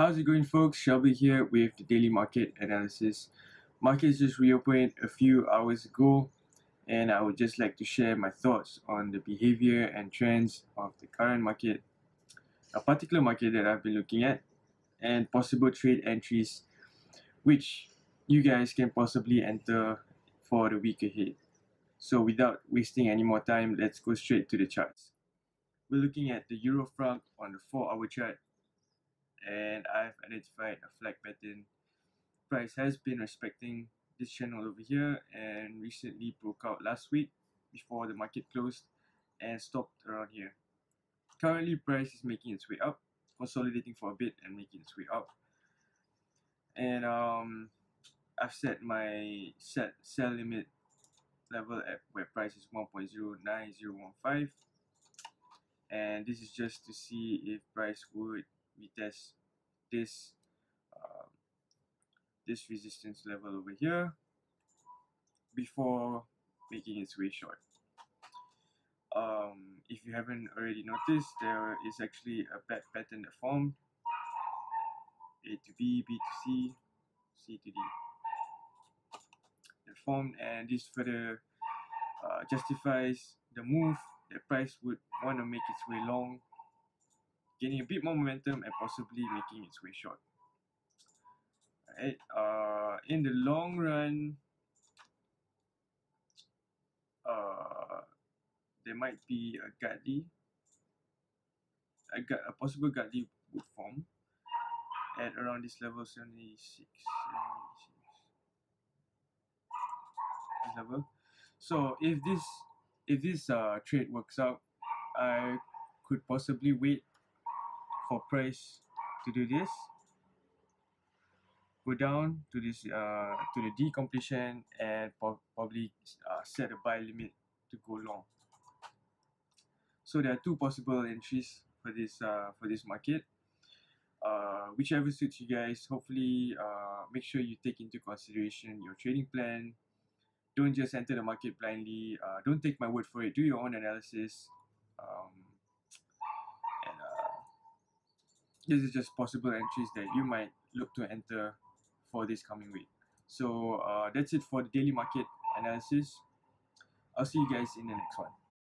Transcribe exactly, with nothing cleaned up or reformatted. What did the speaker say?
How's it going, folks? Shelby here with the daily market analysis. Markets just reopened a few hours ago, and I would just like to share my thoughts on the behavior and trends of the current market, a particular market that I've been looking at, and possible trade entries which you guys can possibly enter for the week ahead. So without wasting any more time, let's go straight to the charts. We're looking at the euro franc on the four hour chart, and I've identified a flag pattern. Price has been respecting this channel over here and recently broke out last week before the market closed and stopped around here. Currently, price is making its way up, consolidating for a bit and making its way up. And um, I've set my set sell limit level at where price is one point zero nine zero one five, and this is just to see if price would retest this um, this resistance level over here before making its way short. Um, if you haven't already noticed, there is actually a bad pattern that formed: A to B, B to C, C to D that formed, and this further uh, justifies the move that price would want to make its way long, gaining a bit more momentum and possibly making its way short. Alright, uh, in the long run, uh, there might be a Gartley, a, a possible Gartley would form at around this level, seventy-six, seventy-six, this level. So if this if this uh, trade works out, I could possibly wait for price to do this, go down to this uh, to the D completion, and probably uh, set a buy limit to go long. So there are two possible entries for this uh, for this market. Uh, whichever suits you guys. Hopefully, uh, make sure you take into consideration your trading plan. Don't just enter the market blindly. Uh, don't take my word for it. Do your own analysis. Um, and uh, this is just possible entries that you might look to enter for this coming week. So uh, that's it for the daily market analysis. I'll see you guys in the next one.